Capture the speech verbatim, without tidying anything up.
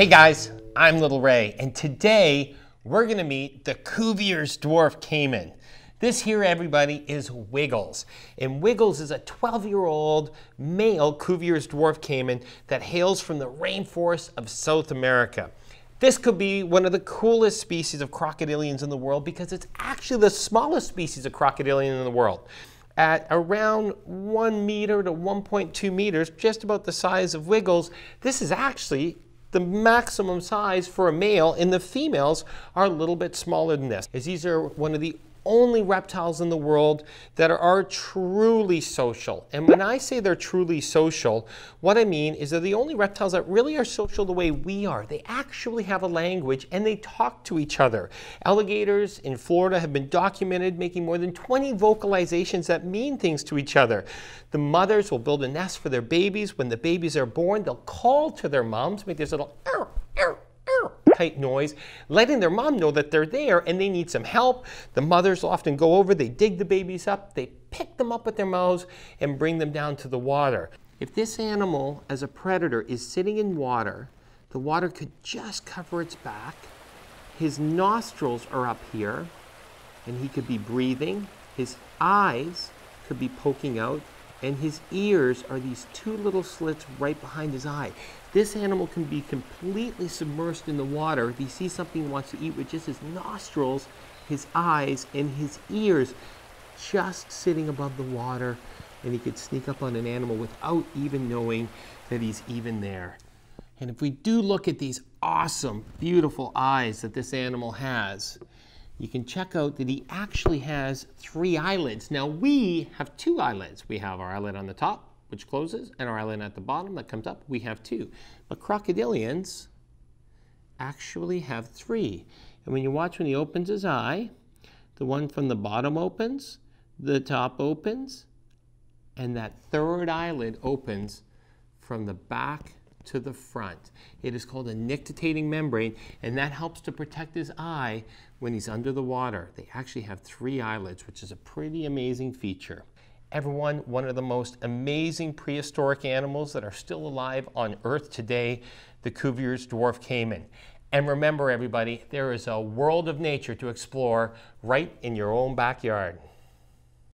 Hey guys, I'm Little Ray, and today we're gonna meet the Cuvier's Dwarf Caiman. This here, everybody, is Wiggles. And Wiggles is a twelve-year-old male Cuvier's Dwarf Caiman that hails from the rainforest of South America. This could be one of the coolest species of crocodilians in the world because it's actually the smallest species of crocodilian in the world. At around one meter to one point two meters, just about the size of Wiggles, this is actually the maximum size for a male, and the females are a little bit smaller than this, as these are one of the only reptiles in the world that are, are truly social. And when I say they're truly social, what I mean is they're the only reptiles that really are social the way we are. They actually have a language and they talk to each other. Alligators in Florida have been documented making more than twenty vocalizations that mean things to each other. The mothers will build a nest for their babies. When the babies are born, they'll call to their moms, make this little err, err, err type noise, letting their mom know that they're there and they need some help. The mothers often go over, they dig the babies up, they pick them up with their mouths and bring them down to the water. If this animal as a predator is sitting in water, the water could just cover its back, his nostrils are up here, and he could be breathing, his eyes could be poking out, and his ears are these two little slits right behind his eye. This animal can be completely submerged in the water. If he sees something he wants to eat with just his nostrils, his eyes, and his ears just sitting above the water, and he could sneak up on an animal without even knowing that he's even there. And if we do look at these awesome, beautiful eyes that this animal has, you can check out that he actually has three eyelids. Now we have two eyelids. We have our eyelid on the top, which closes, and our eyelid at the bottom that comes up. We have two. But crocodilians actually have three. And when you watch when he opens his eye, the one from the bottom opens, the top opens, and that third eyelid opens from the back to the front. It is called a nictitating membrane, and that helps to protect his eye when he's under the water. They actually have three eyelids, which is a pretty amazing feature. Everyone, one of the most amazing prehistoric animals that are still alive on Earth today, the Cuvier's Dwarf Caiman. And remember everybody, there is a world of nature to explore right in your own backyard.